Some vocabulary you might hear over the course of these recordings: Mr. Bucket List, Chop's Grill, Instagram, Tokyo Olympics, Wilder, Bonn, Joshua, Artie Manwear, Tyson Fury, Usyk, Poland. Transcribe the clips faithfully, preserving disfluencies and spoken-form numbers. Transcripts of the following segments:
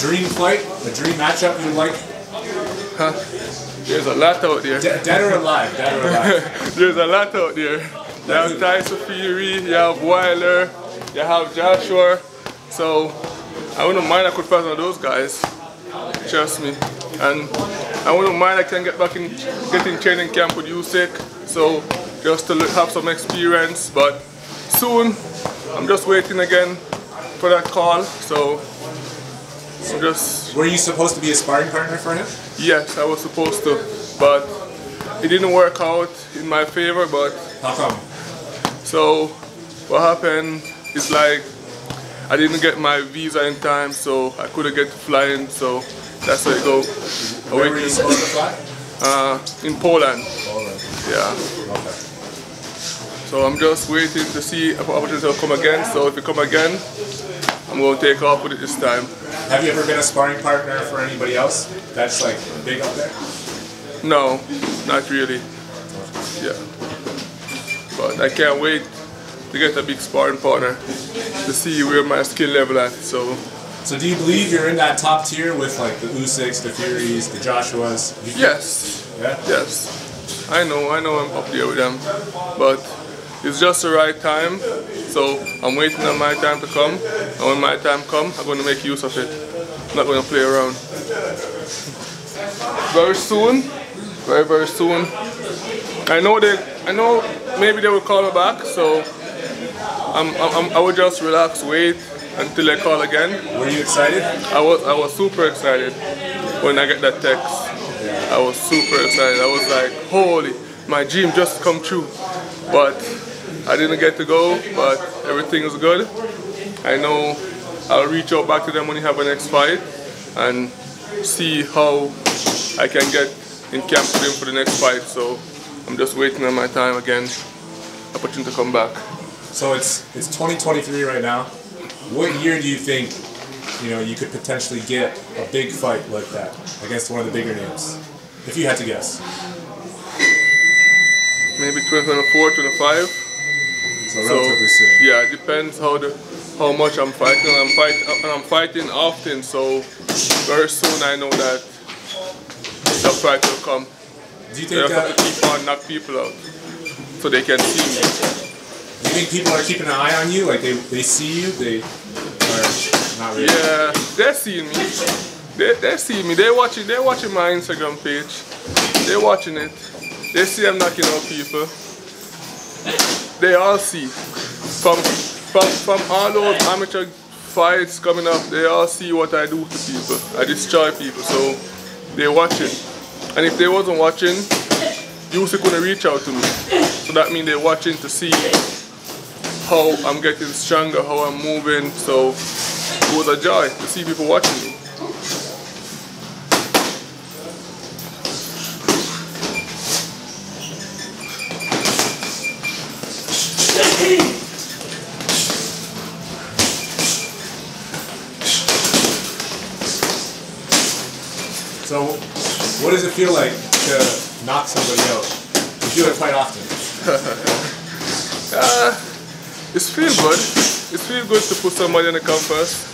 dream fight, a dream matchup you like? Huh? There's a lot out there. De dead or alive, dead or alive. There's a lot out there. You have Tyson Fury, you have Wilder, you have Joshua. So I wouldn't mind I could fight on those guys. Trust me. And I wouldn't mind I can get back in getting training camp with Usyk. So just to look, have some experience. But soon, I'm just waiting again for that call. So. So just, were you supposed to be a sparring partner for him? Yes, I was supposed to, but it didn't work out in my favor. But how come? So what happened is like I didn't get my visa in time, so I couldn't get to flying. So that's how it go. Where were you supposed to fly? Uh, in Poland. Poland. Yeah. Okay. So I'm just waiting to see if opportunity will come again. So if it come again, I'm going to take off with it this time. Have you ever been a sparring partner for anybody else that's like big up there? No, not really. Yeah. But I can't wait to get a big sparring partner to see where my skill level at. So So do you believe you're in that top tier with like the Usyks, the Furies, the Joshuas? Yes. Yeah? Yes. I know, I know I'm up there with them. But it's just the right time. So I'm waiting on my time to come, and when my time comes, I'm going to make use of it. I'm not going to play around. Very soon, very very soon. I know they, I know maybe they will call me back, so I'm, I'm, I will just relax, wait until they call again. Were you excited? I was, I was super excited when I get that text. I was super excited. I was like, holy, my dream just come true. But I didn't get to go, but everything is good. I know I'll reach out back to them when we have a next fight and see how I can get in camp with them for the next fight. So I'm just waiting on my time again, opportunity to come back. So it's it's twenty twenty-three right now. What year do you think you know you could potentially get a big fight like that against one of the bigger names, if you had to guess? Maybe twenty twenty-four, twenty-five. So, relatively soon. Yeah, it depends how the how much I'm fighting. I'm fight and I'm fighting often, so very soon I know that the fight will come. Do you think that I have to keep on knock people out so they can see me? Do you think people are keeping an eye on you? Like they, they see you? They are not really. Yeah, they're seeing me. They they see me. They're watching. They're watching my Instagram page. They're watching it. They see I'm knocking out people. They all see, from from from all those amateur fights coming up, they all see what I do to people. I destroy people, so they're watching. And if they wasn't watching, Usyk couldn't reach out to me. So that means they're watching to see how I'm getting stronger, how I'm moving. So it was a joy to see people watching me. So, what does it feel like to knock somebody out? You do it quite often. uh, it's feel good. It's feel good to put somebody in the compass.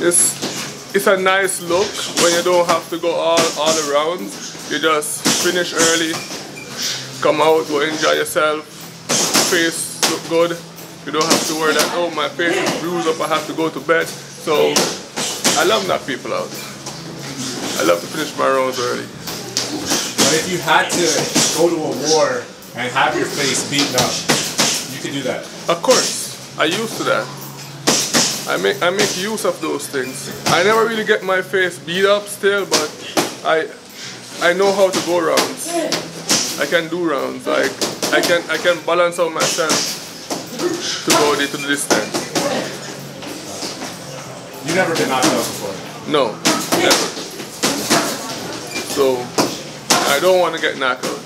It's it's a nice look when you don't have to go all all around. You just finish early, come out, go enjoy yourself. Face look good. You don't have to worry that oh my face is bruised up. I have to go to bed. So I love knocking people out. I love to finish my rounds early. But if you had to go to a war and have your face beaten up, you could do that. Of course, I used to that. I make I make use of those things. I never really get my face beat up still, but I I know how to go rounds. I can do rounds. Like I can I can balance out myself to go to the distance. You never been knocked out before? No, never. So I don't want to get knocked out.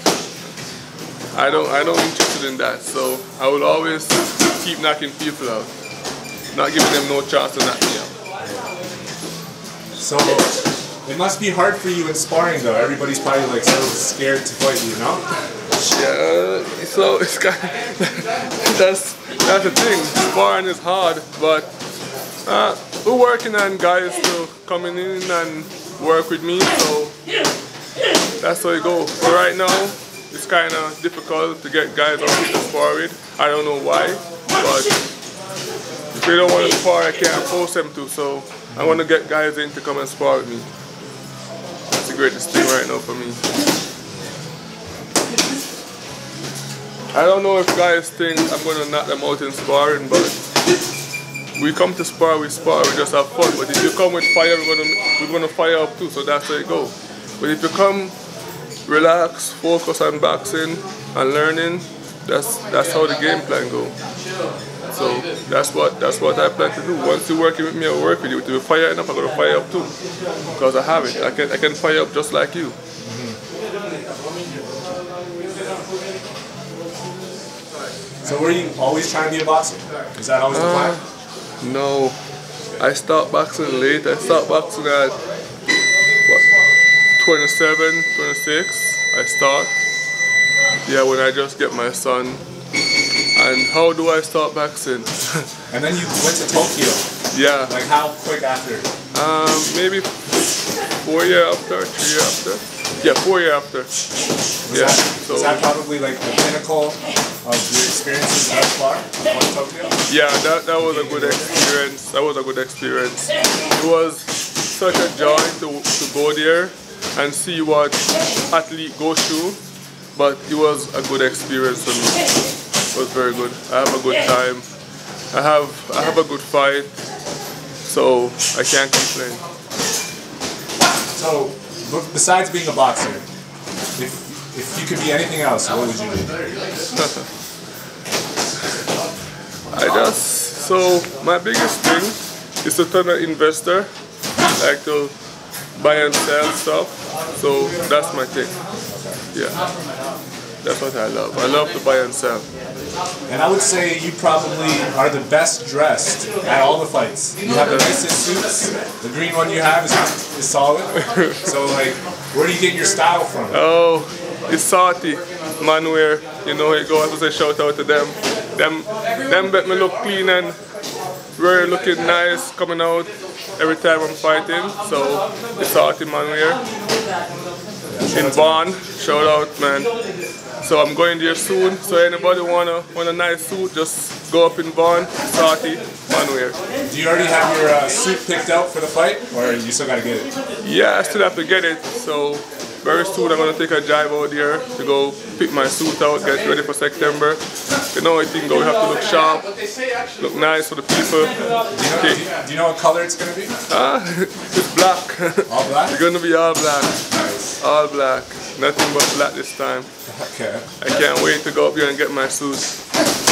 I don't. I don't interested in that. So I will always keep knocking people out, not giving them no chance to knock me out. So it must be hard for you in sparring, though. Everybody's probably like so scared to fight you, no? Yeah. So it's kind of that's that's the thing. Sparring is hard, but uh, we're working on guys to coming in and work with me, so that's how it goes. So right now it's kind of difficult to get guys out to spar with. I don't know why, but if they don't want to spar, I can't force them to. So I want to get guys in to come and spar with me. That's the greatest thing right now for me. I don't know if guys think I'm going to knock them out in sparring, but we come to spar, we spar, we just have fun. But if you come with fire, we're going to, we're going to fire up too, so that's how it goes. But if you come, relax, focus on boxing and learning, that's that's how the game plan goes. So that's what that's what I plan to do. Once you're working with me, I'll work with you. If you're firing up, I'm going to fire up too, because I have it. I can, I can fire up just like you. So were you always trying to be a boxer? Is that always the uh, plan? No. I stopped boxing late. I stopped boxing at what, twenty-seven, twenty-six. I start. Yeah, when I just get my son. And how do I start boxing? And then you went to Tokyo. Yeah. Like how quick after? Um, maybe four years after, three years after. Yeah, four years after. Was yeah, that, so was that probably like the pinnacle of your experiences thus far in Tokyo? Yeah, that, that was a good experience. That was a good experience. It was such a joy to, to go there and see what athlete goes through, but it was a good experience for me. It was very good. I have a good time. I have I have a good fight, so I can't complain. So. But besides being a boxer, if, if you could be anything else, what would you do? I just, so my biggest thing is to turn an investor, like to buy and sell stuff, so that's my thing, yeah, that's what I love, I love to buy and sell. And I would say you probably are the best dressed at all the fights. You have the nicest suits. The green one you have is, is solid. So like, where do you get your style from? Oh, it's Artie Manwear. You know, it goes to say shout out to them. Them, them make me look clean and really looking nice coming out every time I'm fighting. So it's Artie Manwear. In Bonn, shout out, man. So I'm going there soon. So anybody want a want a nice suit? Just go up in Bonn, Artie Manwear. Do you already have your uh, suit picked out for the fight, or you still gotta get it? Yeah, I still have to get it. So very soon I'm gonna take a drive out there to go pick my suit out, get ready for September. You know, I think we have to look sharp, look nice for the people. Do you know, okay. do you, do you know what color it's gonna be? Ah, it's black. All black. It's gonna be all black. All black, nothing but black this time. Okay. I can't wait to go up here and get my suit.